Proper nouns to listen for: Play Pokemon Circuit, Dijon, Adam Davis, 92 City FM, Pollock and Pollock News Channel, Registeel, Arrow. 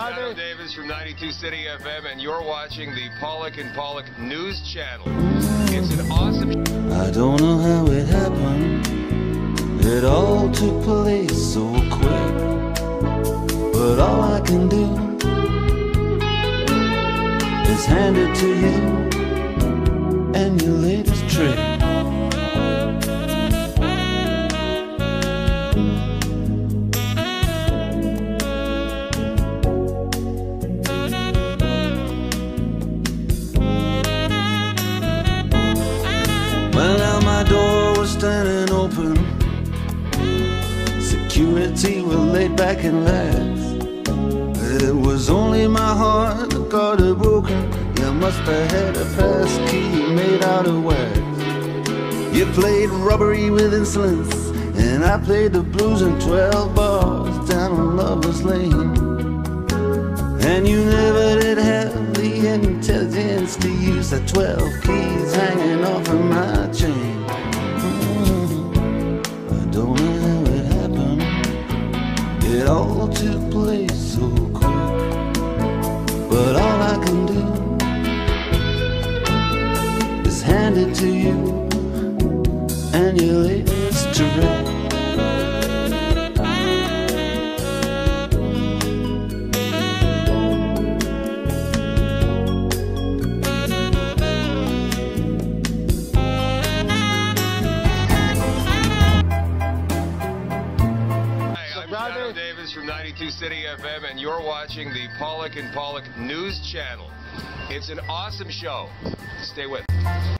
are Adam they? Adam Davis from 92 City FM, and you're watching the Pollock and Pollock News Channel. It's an awesome... I don't know how it happened. It all took place so quick. But all I can do is hand it to you and your latest trick. Standing open, security were laid back and laughed. It was only my heart that got it broken. You must have had a passkey made out of wax. You played robbery with insolence, and I played the blues in 12 bars down on Lover's Lane. And you never did have the intelligence to use the 12 keys hanging off of my chain. It all took place so quick, but all I can do is hand it to you and your latest trick. Adam Davis from 92 City FM, and you're watching the Pollock and Pollock News Channel. It's an awesome show. Stay with us.